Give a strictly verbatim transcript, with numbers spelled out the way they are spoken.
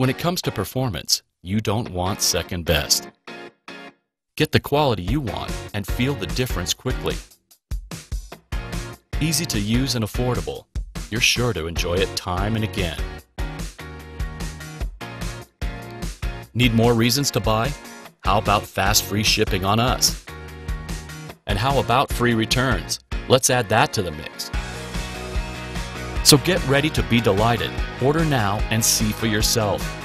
When it comes to performance, you don't want second best. Get the quality you want and feel the difference quickly. Easy to use and affordable, you're sure to enjoy it time and again. Need more reasons to buy? How about fast free shipping on us? And how about free returns? Let's add that to the mix. So get ready to be delighted. Order now and see for yourself.